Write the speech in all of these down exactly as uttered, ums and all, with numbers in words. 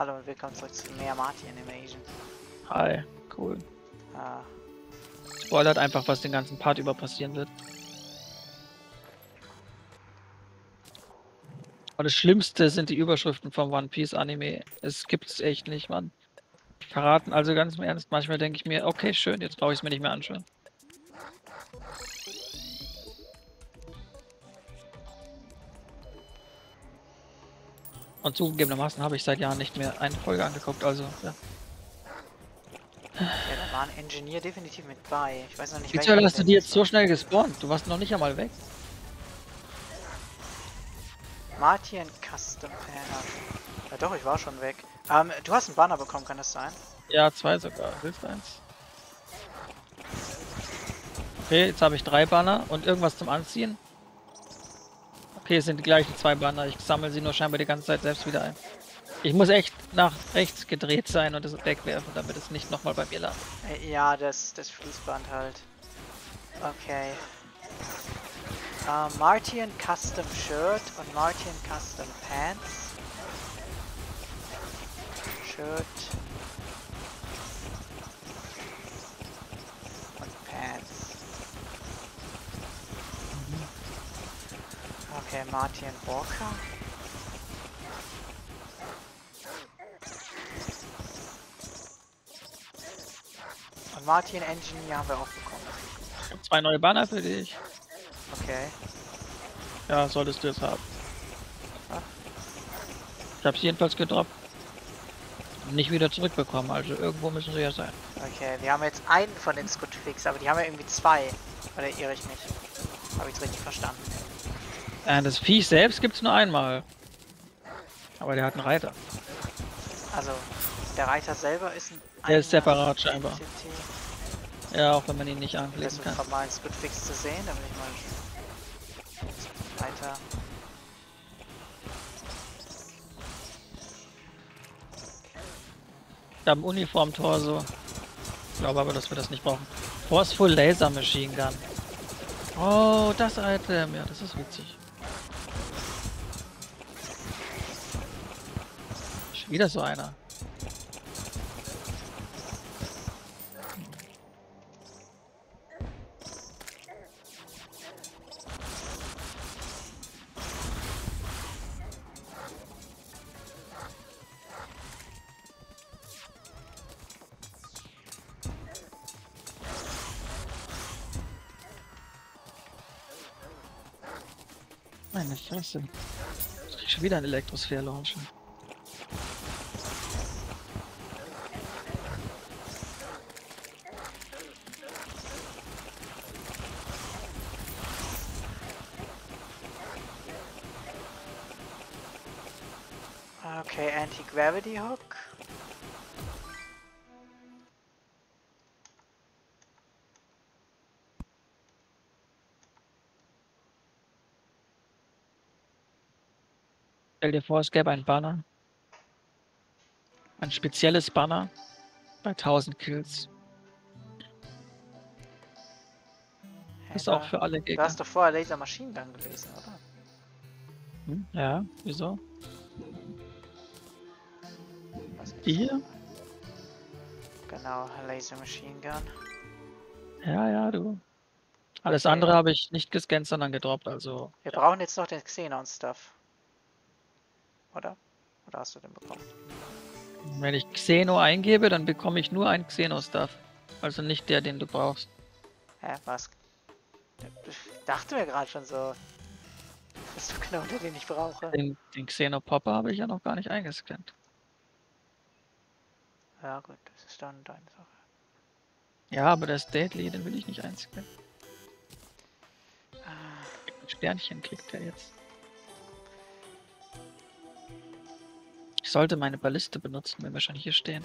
Hallo und willkommen zurück zu Miyamati Animation. Hi, cool. Ah. Spoilert einfach, was den ganzen Part über passieren wird. Und das Schlimmste sind die Überschriften vom One Piece Anime. Es gibt's echt nicht, Mann. Verraten, also ganz im Ernst, manchmal denke ich mir, okay, schön, jetzt brauche ich es mir nicht mehr anschauen. Und zugegebenermaßen habe ich seit Jahren nicht mehr eine Folge angeguckt, also ja. Ja, da war ein Engineer definitiv mit bei. Ich weiß noch nicht, wie toll, dass du die jetzt so schnell gespawnt. Du warst noch nicht einmal weg. Martian Custom Panel. Ja doch, ich war schon weg. Ähm, du hast einen Banner bekommen, kann das sein? Ja, zwei sogar. Willst du eins? Okay, jetzt habe ich drei Banner und irgendwas zum Anziehen. Okay, es sind die gleichen zwei Banner. Ich sammle sie nur scheinbar die ganze Zeit selbst wieder ein. Ich muss echt nach rechts gedreht sein und es wegwerfen, damit es nicht nochmal bei mir landet. Ja, das, das Fließband halt. Okay. Uh, Martian Custom Shirt und Martian Custom Pants. Shirt. Und Pants. Okay, Martian Walker. Und Martian Engineer haben wir auch bekommen. Zwei neue Banner für dich. Okay. Ja, solltest du es haben. Ach. Ich hab's jedenfalls gedroppt. Nicht wieder zurückbekommen, also irgendwo müssen sie ja sein. Okay, wir haben jetzt einen von den Scootfix, aber die haben ja irgendwie zwei. Oder irre ich mich? Habe ich's richtig verstanden? Äh, das Viech selbst gibt's nur einmal. Aber der hat einen Reiter. Also, der Reiter selber ist ein... Der ist separat scheinbar. Entity. Ja, auch wenn man ihn nicht anklicken kann. Versuchen wir mal einen Scootfix zu sehen, damit ich mal... Alter. Ich habe einen Uniform-Torso. Ich glaube aber, dass wir das nicht brauchen. Forceful Laser Machine Gun. Oh, das Item. Ja, das ist witzig. Schon wieder so einer. Meine Fresse. Schon wieder ein Electrosphere Launcher. Okay, Anti-Gravity Hook. Stell dir vor, es gäbe ein Banner. Ein spezielles Banner bei tausend Kills. Hey, ist auch für alle Gegner. Du hast doch vorher Laser Machine Gun gelesen, oder? Hm, ja, wieso? Was ist die hier? Genau, Laser Machine Gun. Ja, ja, du. Alles okay. Andere habe ich nicht gescannt, sondern gedroppt, also... Wir ja. brauchen jetzt noch den Xenon-Stuff. Oder? Oder hast du den bekommen? Wenn ich Xeno eingebe, dann bekomme ich nur einen Xeno-Stuff. Also nicht der, den du brauchst. Hä, was? Ich dachte mir gerade schon so. Das ist doch genau der, den ich brauche. Den, den Xenopopper habe ich ja noch gar nicht eingescannt. Ja gut, das ist dann deine Sache. Ja, aber das Deadly, den will ich nicht einscannen. Ein Sternchen klickt er jetzt. Ich sollte meine Balliste benutzen, wenn wir schon hier stehen.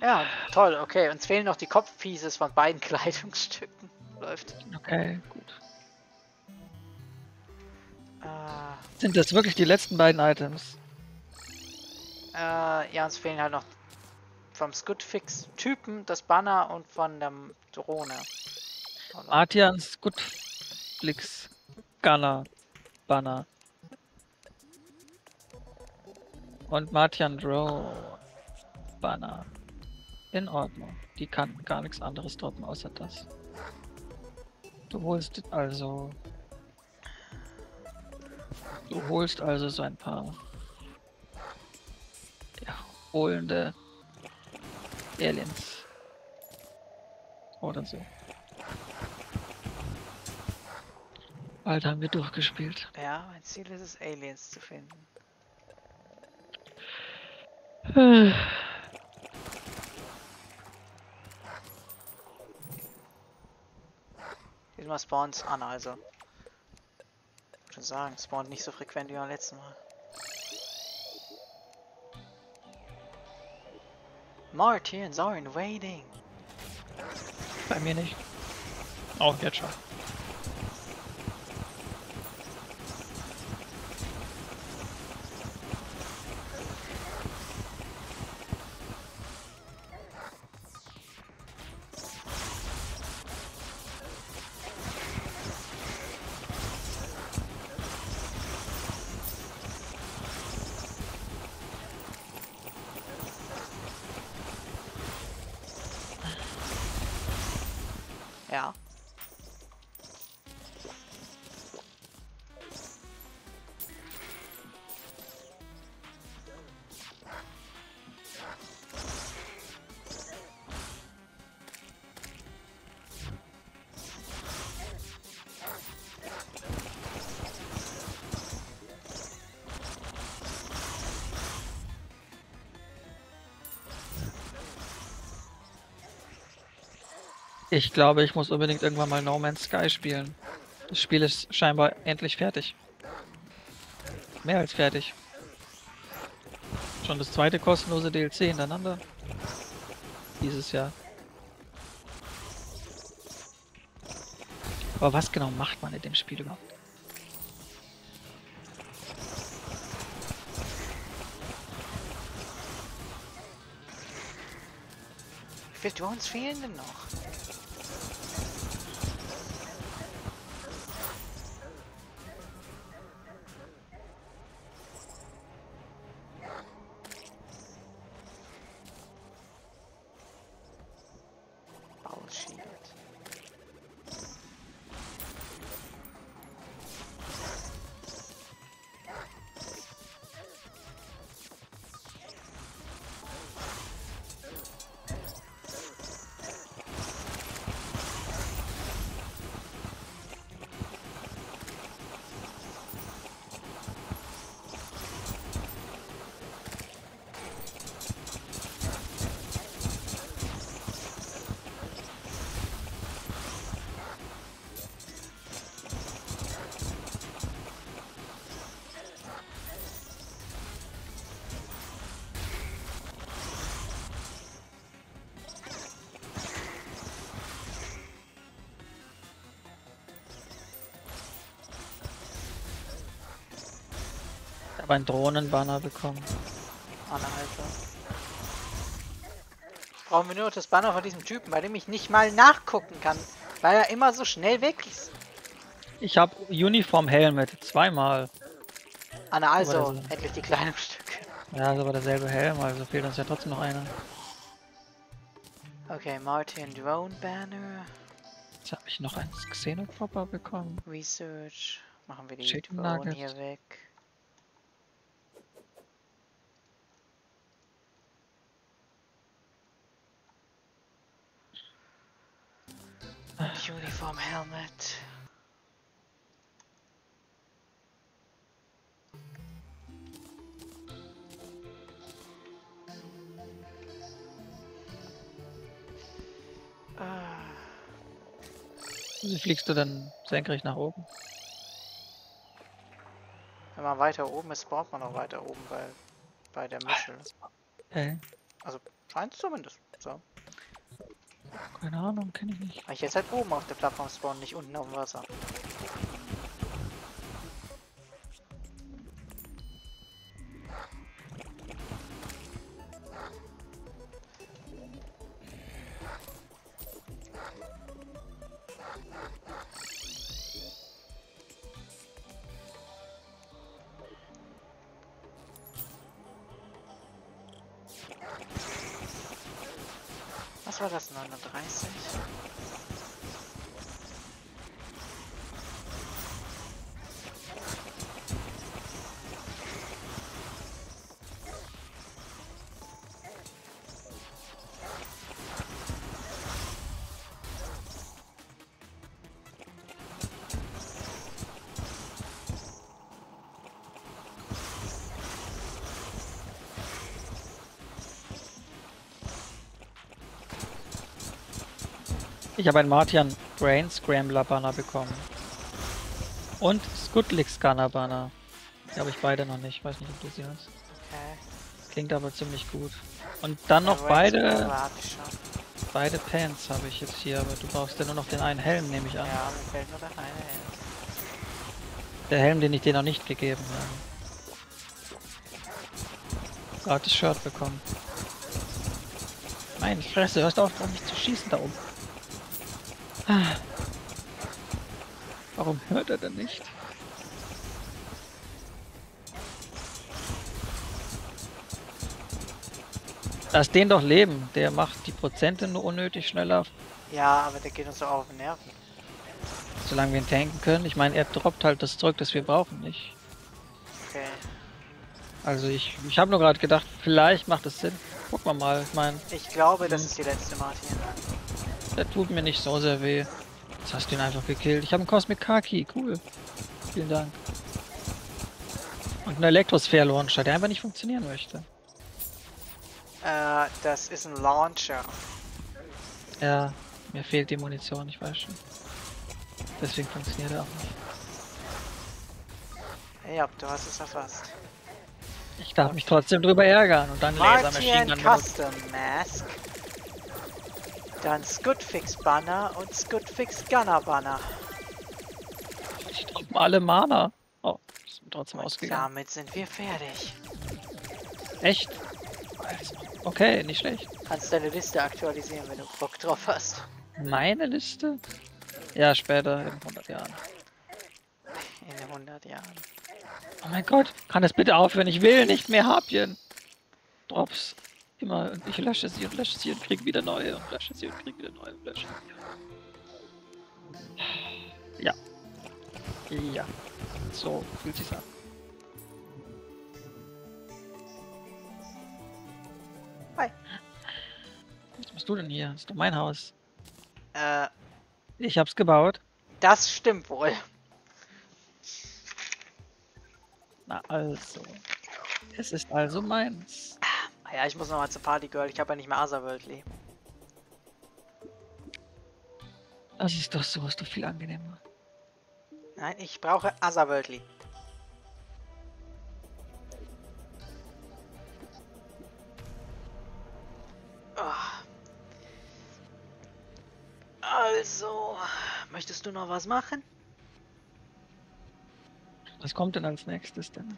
Ja, toll, okay. Uns fehlen noch die Kopfpieces von beiden Kleidungsstücken. Läuft. Okay, gut. Äh, Sind das wirklich die letzten beiden Items? Äh, ja, uns fehlen halt noch vom Scootfix-Typen, das Banner und von der Drohne. Martian Scutlix Scanner Banner. Und Martian Drow Banner. In Ordnung. Die kann gar nichts anderes droppen außer das. Du holst also. Du holst also so ein paar ja, holende Aliens. Oder so. Bald haben wir durchgespielt. Ja, mein Ziel ist es, Aliens zu finden. Diesmal spawnt's an, also. Ich würde sagen, spawnt nicht so frequent wie beim letzten Mal. Martians are in waiting. Bei mir nicht. Auch jetzt schon. Ja. Ich glaube, ich muss unbedingt irgendwann mal No Man's Sky spielen. Das Spiel ist scheinbar endlich fertig. Mehr als fertig. Schon das zweite kostenlose D L C hintereinander. Dieses Jahr. Aber was genau macht man in dem Spiel überhaupt? Wie viele Drones fehlen denn noch? Ich habe einen Drohnenbanner bekommen. Brauchen wir nur noch das Banner von diesem Typen, bei dem ich nicht mal nachgucken kann, weil er immer so schnell weg ist. Ich habe Uniform Helmet zweimal. Anna, also endlich die Kleidungsstücke. Ja, das war derselbe Helm, also fehlt uns ja trotzdem noch einer. Okay, Martian Drone Banner. Jetzt habe ich noch einen Xenopopper bekommen. Research. Machen wir die Drohnen hier weg. Uniform Helmet. Ah. Wie fliegst du dann senkrecht nach oben? Wenn man weiter oben ist, braucht man auch weiter oben bei, bei der Muschel. Okay. Also scheint es zumindest so. Keine Ahnung, kenne ich nicht. Ich jetzt halt oben auf der Plattform spawnen, nicht unten auf dem Wasser. Was war das? neununddreißig? Ich habe einen Martian Brain Scrambler Banner bekommen. Und Scutlix Scanner Banner. Die habe ich beide noch nicht. Weiß nicht, ob du sie hast. Okay. Klingt aber ziemlich gut. Und dann noch ja, beide. Beide Pants habe ich jetzt hier, aber du brauchst ja nur noch den einen Helm, nehme ich an. Ja, mir fällt nur der eine Helm. Der Helm, den ich dir noch nicht gegeben habe. Gerade das Shirt bekommen. Meine Fresse, hörst auf, mich zu schießen da oben. Warum hört er denn nicht? Lass den doch leben. Der macht die Prozente nur unnötig schneller. Ja, aber der geht uns auch auf den Nerven. Solange wir ihn tanken können. Ich meine, er droppt halt das Zeug, das wir brauchen, nicht? Okay. Also ich, ich habe nur gerade gedacht, vielleicht macht es Sinn. Guck mal mal, ich meine... Ich glaube, das ist die letzte Martin. Der tut mir nicht so sehr weh. Jetzt hast du ihn einfach gekillt. Ich habe einen Cosmic Kaki, cool. Vielen Dank. Und einen Electrosphere Launcher, der einfach nicht funktionieren möchte. Äh, das ist ein Launcher. Ja, mir fehlt die Munition, ich weiß schon. Deswegen funktioniert er auch nicht. Ja, du hast es erfasst. Ich darf mich trotzdem drüber ärgern und dann Laser Machine Gun Custom Mask. Dann Scootfix Banner und Scootfix Gunner Banner. Ich drück mal alle Mana. Oh, ist mir trotzdem ausgegangen. Damit sind wir fertig. Echt? Okay, nicht schlecht. Kannst deine Liste aktualisieren, wenn du Bock drauf hast. Meine Liste? Ja, später, in hundert Jahren. In hundert Jahren. Oh mein Gott, kann das bitte aufhören? Ich will nicht mehr Harpien. Drops. Immer, und ich lösche sie und lösche sie und kriege wieder neue und lösche sie und kriege wieder neue und lösche sie. Ja. Ja. So fühlt sich's an. Hi. Was machst du denn hier? Das ist doch mein Haus. Äh. Ich hab's gebaut. Das stimmt wohl. Na also. Es ist also meins. Ja, ich muss nochmal zur Party, Girl. Ich habe ja nicht mehr Otherworldly. Das ist doch sowas doch viel angenehmer. Nein, ich brauche Otherworldly. Also, möchtest du noch was machen? Was kommt denn als nächstes, Dennis?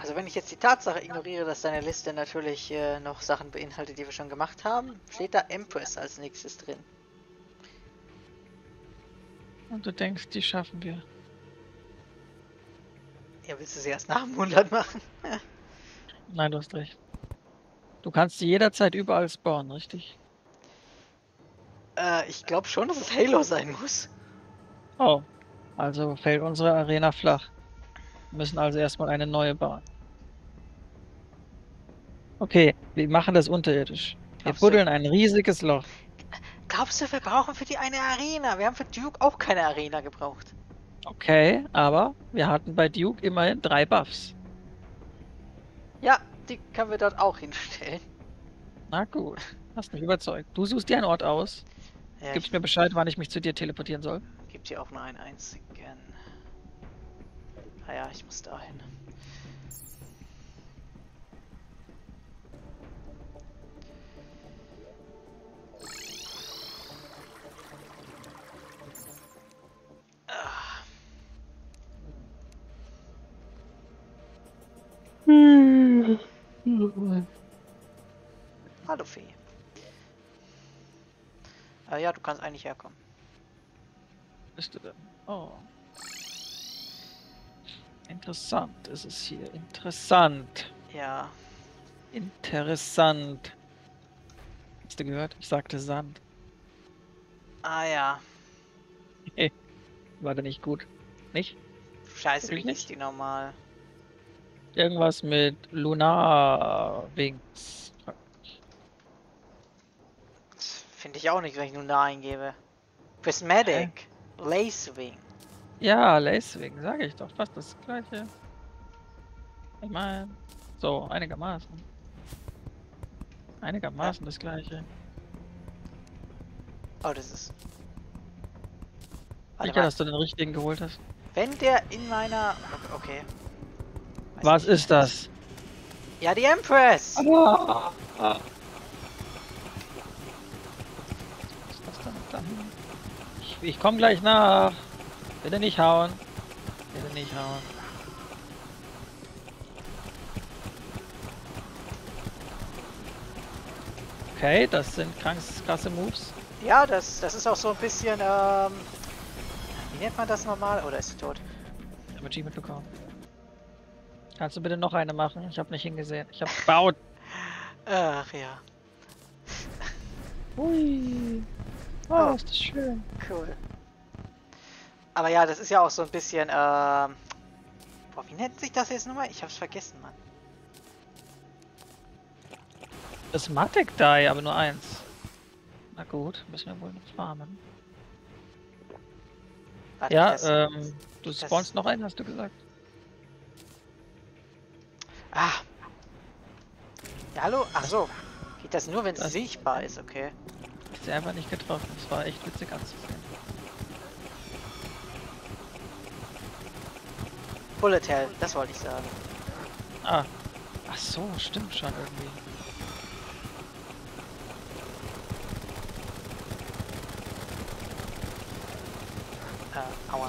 Also wenn ich jetzt die Tatsache ignoriere, dass deine Liste natürlich äh, noch Sachen beinhaltet, die wir schon gemacht haben, steht da Empress als nächstes drin. Und du denkst, die schaffen wir. Ja, willst du sie erst nach dem hundert machen? Nein, du hast recht. Du kannst sie jederzeit überall spawnen, richtig? Äh, ich glaube schon, dass es Halo sein muss. Oh, also fällt unsere Arena flach. Wir müssen also erstmal eine neue bauen. Okay, wir machen das unterirdisch. Wir buddeln ein riesiges Loch. Glaubst du, wir brauchen für die eine Arena? Wir haben für Duke auch keine Arena gebraucht. Okay, aber wir hatten bei Duke immerhin drei Buffs. Ja, die können wir dort auch hinstellen. Na gut, hast mich überzeugt. Du suchst dir einen Ort aus. Ja, gibst mir Bescheid, wann ich mich zu dir teleportieren soll. Gib dir auch nur einen einzigen. Ah ja, ich muss dahin. Hm. Hallo Fee. Ah ja, du kannst eigentlich herkommen. Bist du denn? Oh. Interessant ist es hier. Interessant. Ja. Interessant. Hast du gehört? Ich sagte Sand. Ah ja. War da nicht gut. Nicht? Scheiße, wie nicht die normal. Irgendwas mit Lunar Wings. Finde ich auch nicht, wenn ich Lunar eingebe. Prismatic. Äh. Lace Wing. Ja, Lace Wing, sage ich doch. Fast das gleiche. Ich meine, so einigermaßen. Einigermaßen ja. Das gleiche. Oh, das ist... Sicher, dass du den richtigen geholt hast. Wenn der in meiner... Okay. Weiß Was nicht. Ist das? Ja, die Empress! Ah. Ah. Was ist das denn da? Ich, ich komm gleich nach. Bitte nicht hauen. Bitte nicht hauen. Okay, das sind krass, krasse Moves. Ja, das, das ist auch so ein bisschen... Ähm Wie nennt man das normal? Oder ist sie tot? Ich habe Achievement bekommen. Kannst du bitte noch eine machen? Ich habe nicht hingesehen. Ich habe gebaut. Ach ja. Hui. Oh, oh, ist das schön. Cool. Aber ja, das ist ja auch so ein bisschen. Äh... Boah, wie nennt sich das jetzt nochmal? Ich habe es vergessen, Mann. Prismatic Dye, aber nur eins. Na gut, müssen wir wohl noch farmen. Warte, ja, das, ähm, du spawnst das... noch einen, hast du gesagt. Ah. Ja, hallo? Ach so. Geht das nur, wenn es sichtbar ist, okay. Ich sehe einfach nicht getroffen. Das war echt witzig anzusehen. Bullet Hell, das wollte ich sagen. Ah. Ach so, stimmt schon irgendwie.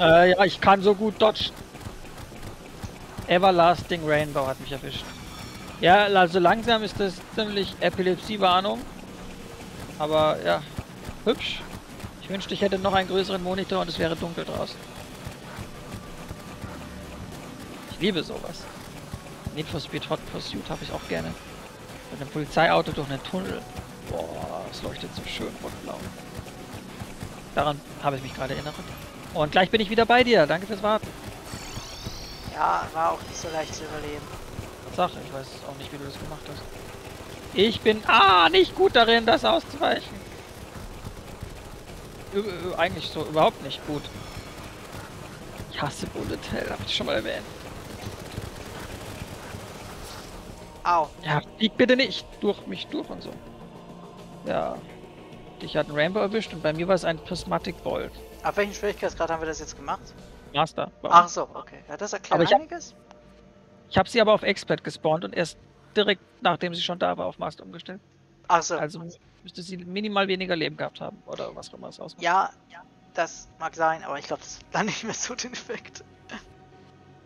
Äh, ja, ich kann so gut dodgen. Everlasting Rainbow hat mich erwischt. Ja, also langsam ist das ziemlich Epilepsie-Warnung. Aber ja, hübsch. Ich wünschte, ich hätte noch einen größeren Monitor und es wäre dunkel draußen. Ich liebe sowas. Need for Speed Hot Pursuit habe ich auch gerne. Mit einem Polizeiauto durch einen Tunnel. Boah, es leuchtet so schön rotblau. Daran habe ich mich gerade erinnert. Und gleich bin ich wieder bei dir. Danke fürs Warten. Ja, war auch nicht so leicht zu überleben. Sache, ich weiß auch nicht, wie du das gemacht hast. Ich bin ah nicht gut darin, das auszuweichen. Ü eigentlich so überhaupt nicht gut. Ich hasse Bullet Hell, hab ich schon mal erwähnt. Au. Ja, flieg bitte nicht durch mich durch und so. Ja. Dich hat ein Rainbow erwischt und bei mir war es ein Prismatic Bolt. Ab welchem Schwierigkeitsgrad haben wir das jetzt gemacht? Master. Wow. Ach so, okay. Ja, das erklärt aber einiges. Hab, ich habe sie aber auf Expert gespawnt und erst direkt nachdem sie schon da war auf Master umgestellt. Ach so. Also müsste sie minimal weniger Leben gehabt haben oder was auch immer es ausmacht. Ja, ja, das mag sein, aber ich glaube, das ist dann nicht mehr so den Effekt.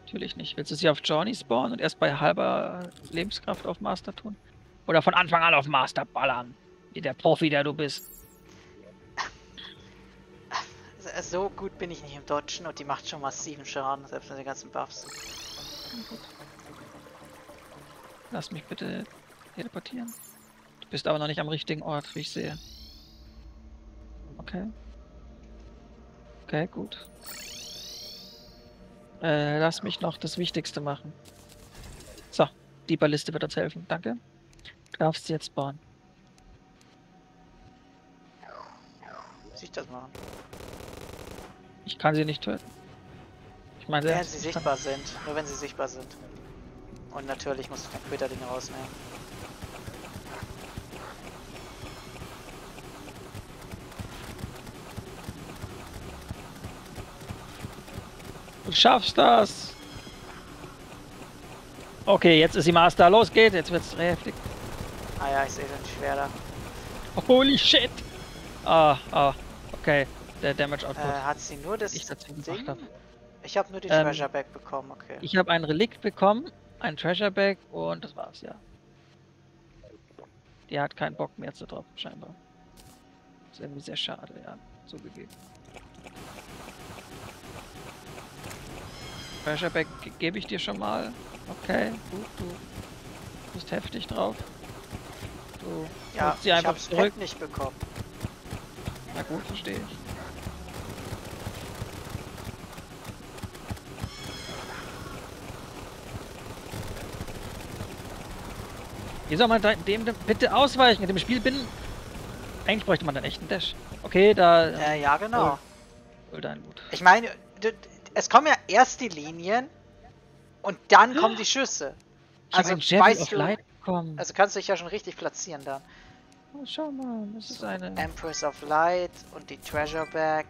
Natürlich nicht. Willst du sie auf Journey spawnen und erst bei halber Lebenskraft auf Master tun? Oder von Anfang an auf Master ballern? Wie der Profi, der du bist. So gut bin ich nicht im Dodgen und die macht schon massiven Schaden, selbst mit den ganzen Buffs. Lass mich bitte teleportieren. Du bist aber noch nicht am richtigen Ort, wie ich sehe. Okay. Okay, gut. Äh, lass mich noch das Wichtigste machen. So, die Balliste wird uns helfen, danke. Du darfst sie jetzt bauen. Muss ich das machen? Ich kann sie nicht töten. Ich meine, wenn sie sichtbar sind. Nur wenn sie sichtbar sind. Und natürlich muss ich den Köterding rausnehmen. Du schaffst das! Okay, jetzt ist die Master. Los geht's, jetzt wird's heftig. Ah ja, ich sehe den Schwerter. Holy shit! Ah, ah, okay. Der Damage Output. Äh, hat sie nur das ich Ding? Hab. Ich habe nur die ähm, Treasure Bag bekommen, okay. Ich habe ein Relikt bekommen, ein Treasure Bag und das war's, ja. Die hat keinen Bock mehr zu droppen, scheinbar. Ist irgendwie sehr schade, ja, zugegeben. Treasure Bag gebe ich dir schon mal. Okay, gut, du. bist heftig drauf. Du ja, sie einfach ich zurück. Nicht bekommen. Na gut, verstehe ich. Hier soll man dem, dem bitte ausweichen. In dem Spiel bin. Eigentlich bräuchte man einen echten Dash. Okay, da. Ja, ja genau. Oh, oh, dein Mut. Ich meine, du, es kommen ja erst die Linien und dann kommen die Schüsse. Ich also weißt du, Light kommen. Also kannst du dich ja schon richtig platzieren dann. Oh, schau mal, das ist eine. Empress of Light und die Treasure Bag.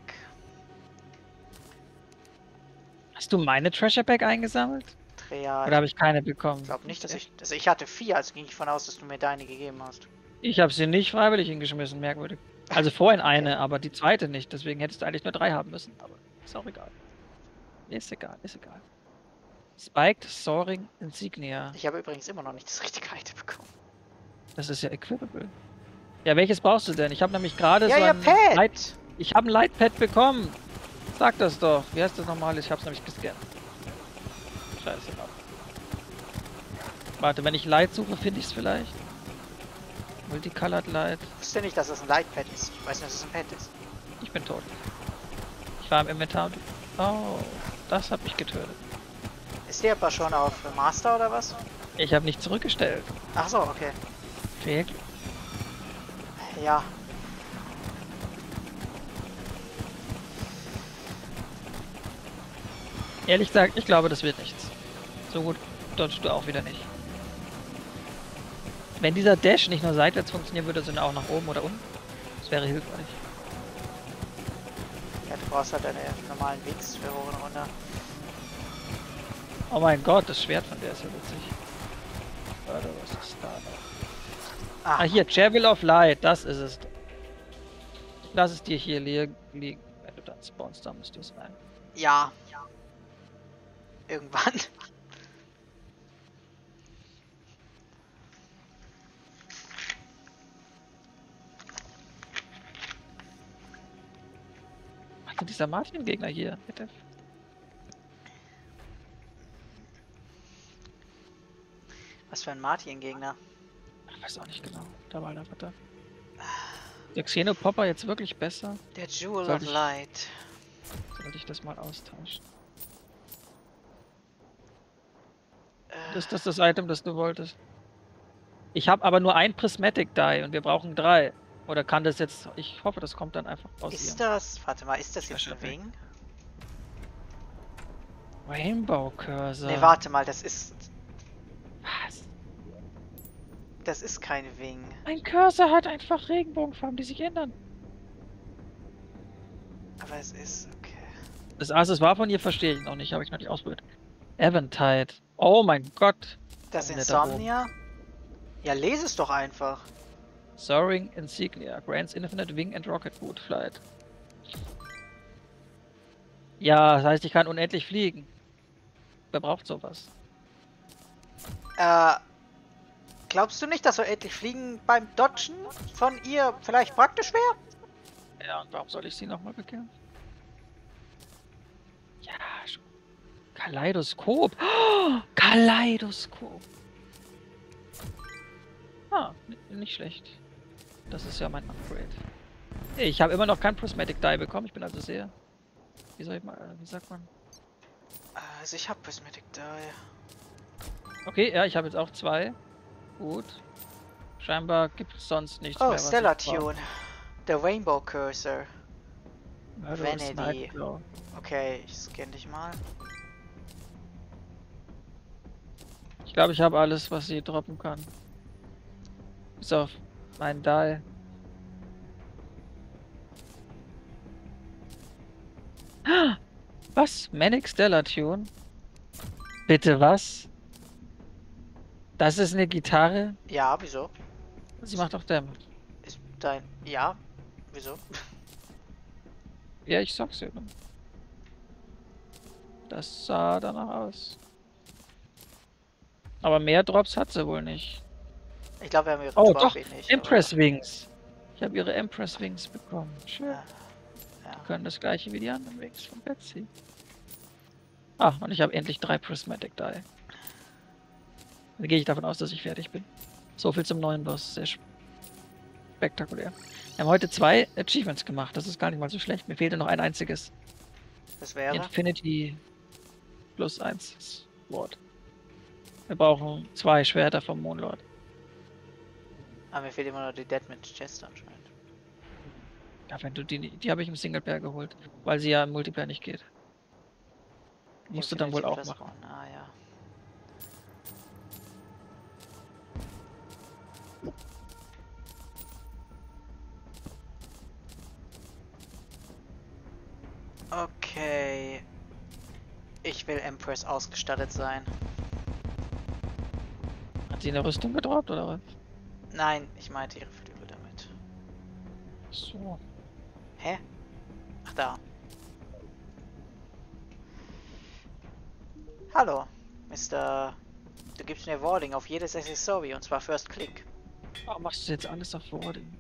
Hast du meine Treasure Bag eingesammelt? Real. Oder habe ich keine bekommen? Ich glaube nicht, dass ich... Also ich hatte vier, also ging ich von aus, dass du mir deine gegeben hast. Ich habe sie nicht freiwillig hingeschmissen, merkwürdig. Also vorhin eine, aber die zweite nicht. Deswegen hättest du eigentlich nur drei haben müssen. Aber ist auch egal. Ist egal, ist egal. Spiked Soaring Insignia. Ich habe übrigens immer noch nicht das richtige Item bekommen. Das ist ja equipable. Ja, welches brauchst du denn? Ich habe nämlich gerade ja, so ja, ein... Pad. Light... Ich habe ein Lightpad bekommen. Sag das doch. Wie heißt das nochmal? Ich habe es nämlich gescannt. Scheiße. Warte, wenn ich Light suche, finde ich es vielleicht. Multicolored Light. Ich wusste nicht, dass das ein Lightpad ist. Ich weiß nicht, dass es das ein Pad ist. Ich bin tot. Ich war im Inventar. Oh, das hat mich getötet. Ist der aber schon auf Master oder was? Ich habe nicht zurückgestellt. Ach so, okay. Fehlt. Ja. Ehrlich gesagt, ich glaube, das wird nichts. So gut dodgst du auch wieder nicht. Wenn dieser Dash nicht nur seitwärts funktionieren würde, sondern auch nach oben oder unten, das wäre hilfreich. Ja, du brauchst halt deine normalen Wings für hoch und runter. Oh mein Gott, das Schwert von der ist ja witzig. Warte, was ist da noch? Ah, ah hier, Javel of Light, das ist es. Lass es dir hier liegen. Wenn du dann spawnst, dann müsst du es rein. Ja. Irgendwann. Ach, dieser Martian-Gegner hier, bitte. Was für ein Martian-Gegner? Ich weiß auch nicht genau. Da war einer, warte. Der Xenopopper jetzt wirklich besser? Der Jewel of Light. Sollte ich das mal austauschen? Ist das das Item, das du wolltest? Ich habe aber nur ein Prismatic Dye und wir brauchen drei. Oder kann das jetzt... Ich hoffe, das kommt dann einfach raus. Ist hier. Das... Warte mal, ist das jetzt ein Wing? Rainbow Cursor. Ne, warte mal, das ist... Was? Das ist kein Wing. Ein Cursor hat einfach Regenbogenfarben, die sich ändern. Aber es ist... Okay. Das Accessoire von ihr verstehe ich noch nicht, habe ich noch nicht ausprobiert. Eventide. Oh mein Gott. Das Insomnia? Ja, lese es doch einfach. Soaring Insignia. Grants Infinite Wing and Rocket Boot Flight. Ja, das heißt, ich kann unendlich fliegen. Wer braucht sowas? Äh, glaubst du nicht, dass unendlich fliegen beim Dodgen von ihr vielleicht praktisch wäre? Ja, und warum soll ich sie nochmal bekehren? Ja, schon. Kaleidoskop. Oh, Kaleidoskop. Ah, nicht schlecht. Das ist ja mein Upgrade. Ich habe immer noch kein Prismatic Dye bekommen. Ich bin also sehr... Wie soll ich mal... Wie sagt man? Also ich habe Prismatic Dye. Okay, ja, ich habe jetzt auch zwei. Gut. Scheinbar gibt es sonst nichts oh, mehr. Oh, Stellar Tune. Der Rainbow Cursor. Vanity. Okay, ich scanne dich mal. Ich glaube, ich habe alles, was sie droppen kann. Bis auf meinen Dahl. Was? Manic Stellar Tune? Bitte was? Das ist eine Gitarre? Ja, wieso? Sie macht auch Damage. Ist dein... Ja, wieso? Ja, ich sag's dir. Das sah danach aus. Aber mehr Drops hat sie wohl nicht. Ich glaube, wir haben ihre oh, Drops nicht. Empress Wings. Ich habe ihre Empress Wings bekommen. Schön. Ja. Ja. Die können das gleiche wie die anderen Wings von Betsy. Ah, und ich habe endlich drei Prismatic Dye. Dann gehe ich davon aus, dass ich fertig bin. So viel zum neuen Boss. Sehr spektakulär. Wir haben heute zwei Achievements gemacht. Das ist gar nicht mal so schlecht. Mir fehlte noch ein einziges. Das wäre? Infinity plus eins Wort. Wir brauchen zwei Schwerter vom Moonlord. Aber mir fehlt immer noch die Deadman Chest anscheinend. Ja, wenn du die die habe ich im Singleplayer geholt, weil sie ja im Multiplayer nicht geht. Musst du dann wohl auch machen. Ah, ja. Okay. Ich will Empress ausgestattet sein. Hat sie eine Rüstung gedroppt oder was? Nein, ich meinte ihre Flügel damit. So. Hä? Ach da. Hallo, Mister Du gibst mir Warding auf jedes Accessory und zwar First Click. Warum machst du jetzt alles auf Warding?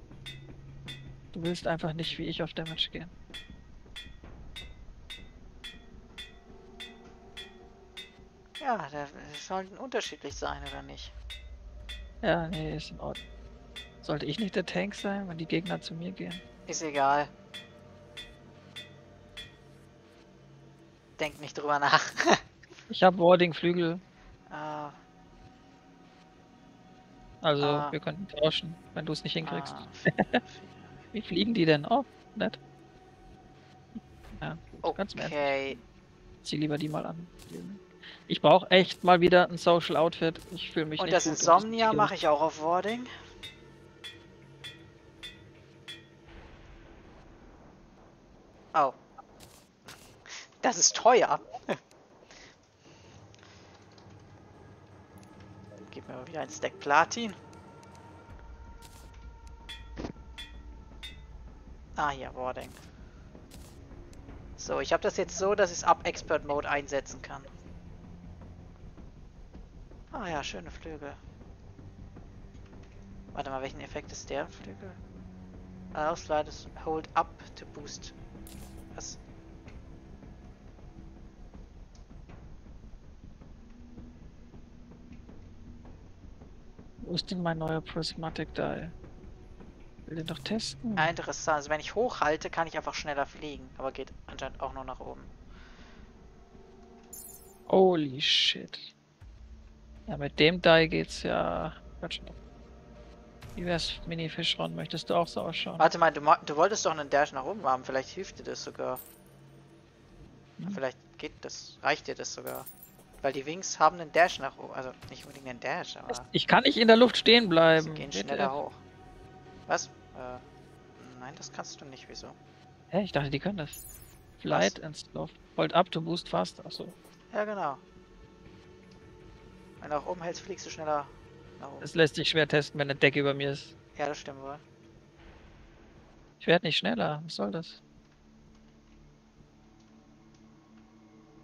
Du willst einfach nicht wie ich auf Damage gehen. Ja, da sollten unterschiedlich sein, oder nicht? Ja, nee, ist in Ordnung. Sollte ich nicht der Tank sein, wenn die Gegner zu mir gehen? Ist egal. Denk nicht drüber nach. Ich habe Boarding-Flügel. Ah. Also, ah. wir könnten tauschen, wenn du es nicht hinkriegst. Ah. Wie fliegen die denn? Oh, nett. Ja, okay. Ganz nett. Zieh lieber die mal an. Ich brauche echt mal wieder ein Social Outfit. Ich fühle mich und nicht gut. Und das Insomnia mache ich auch auf Warding. Oh. Das ist teuer. Gib mir mal wieder ein Stack Platin. Ah, hier, Warding. So, ich habe das jetzt so, dass ich es ab Expert Mode einsetzen kann. Ah ja, schöne Flügel. Warte mal, welchen Effekt ist der Flügel? Ausleitet ist Hold Up to Boost. Was? Wo ist denn mein neuer Prismatic Dye? Will den doch testen. Ah, interessant. Also wenn ich hochhalte, kann ich einfach schneller fliegen. Aber geht anscheinend auch nur nach oben. Holy shit. Ja, mit dem Dye geht's ja... Wie wär's, Mini-Fischron? Möchtest du auch so ausschauen? Warte mal, du, du wolltest doch einen Dash nach oben haben. Vielleicht hilft dir das sogar. Hm? Vielleicht geht das... Reicht dir das sogar. Weil die Wings haben einen Dash nach oben. Also nicht unbedingt einen Dash, aber... Ich kann nicht in der Luft stehen bleiben. Sie gehen schneller hoch. Was? Äh, nein, das kannst du nicht. Wieso? Hä? Ich dachte, die können das. Flight and Slow. Hold up to boost fast. Achso. Ja, genau. Wenn du nach oben hältst, fliegst du schneller nach oben. Das lässt sich schwer testen, wenn eine Decke über mir ist. Ja, das stimmt wohl. Ich werde nicht schneller. Was soll das?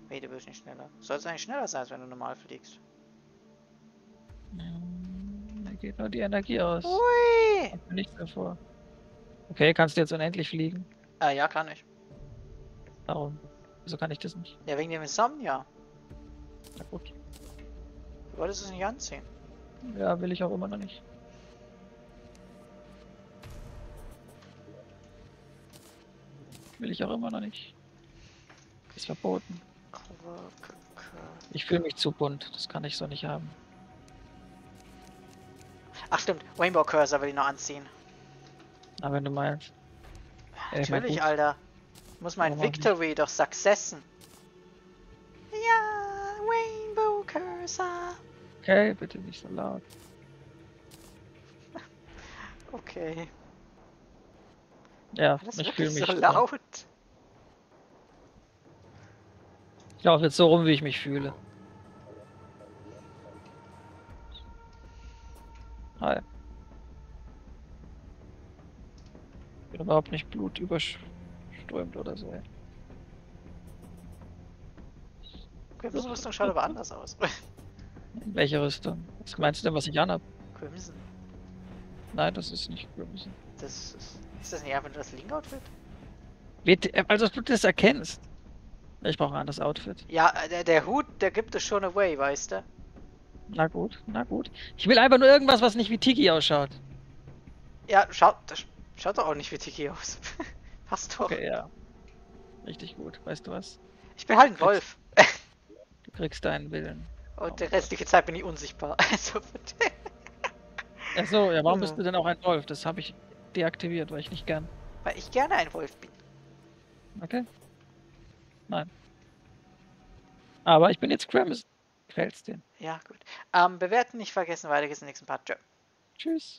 Wie, du wirst nicht schneller. Du sollst eigentlich schneller sein, als wenn du normal fliegst. Da geht nur die Energie aus. Ui! Kommt mir nichts davor. Okay, kannst du jetzt unendlich fliegen? Äh, ja, kann ich. Warum? Wieso kann ich das nicht? Ja, wegen dem Insomnia. Na gut. Du wolltest es nicht anziehen. Ja, will ich auch immer noch nicht. Will ich auch immer noch nicht. Ist verboten. Ich fühle mich zu bunt, das kann ich so nicht haben. Ach stimmt, Rainbow Cursor will ich noch anziehen. Na, wenn du meinst. Ja, natürlich, ich mein, Alter. Ich muss mein Victory doch successen. Ja, Rainbow Cursor. Okay, bitte nicht so laut. Okay. Ja, das ich fühle mich so laut. Dran. Ich laufe jetzt so rum, wie ich mich fühle. Hi. Ich bin überhaupt nicht blutüberströmt oder so. Ey. Crimson Rüstung schaut aber anders aus. Welche Rüstung? Was meinst du denn, was ich anhab? Crimson. Nein, das ist nicht Crimson. Das ist, ist das nicht einfach das Link-Outfit? Also, dass du das erkennst. Ich brauche ein anderes Outfit. Ja, der, der Hut, der gibt es schon away, weißt du? Na gut, na gut. Ich will einfach nur irgendwas, was nicht wie Tiki ausschaut. Ja, schaut, das schaut doch auch nicht wie Tiki aus. Passt doch. Okay, ja. Richtig gut, weißt du was? Ich bin halt ein Wolf. Du kriegst deinen Willen. Und oh, der restliche Zeit bin ich unsichtbar. Also Ach so, ja, warum bist du denn auch ein Wolf? Das habe ich deaktiviert, weil ich nicht gern. Weil ich gerne ein Wolf bin. Okay. Nein. Aber ich bin jetzt Kramis. Gefällt's dir? Ja, gut. Ähm, bewerten nicht vergessen, weiter geht's im nächsten Part. Tschö. Tschüss.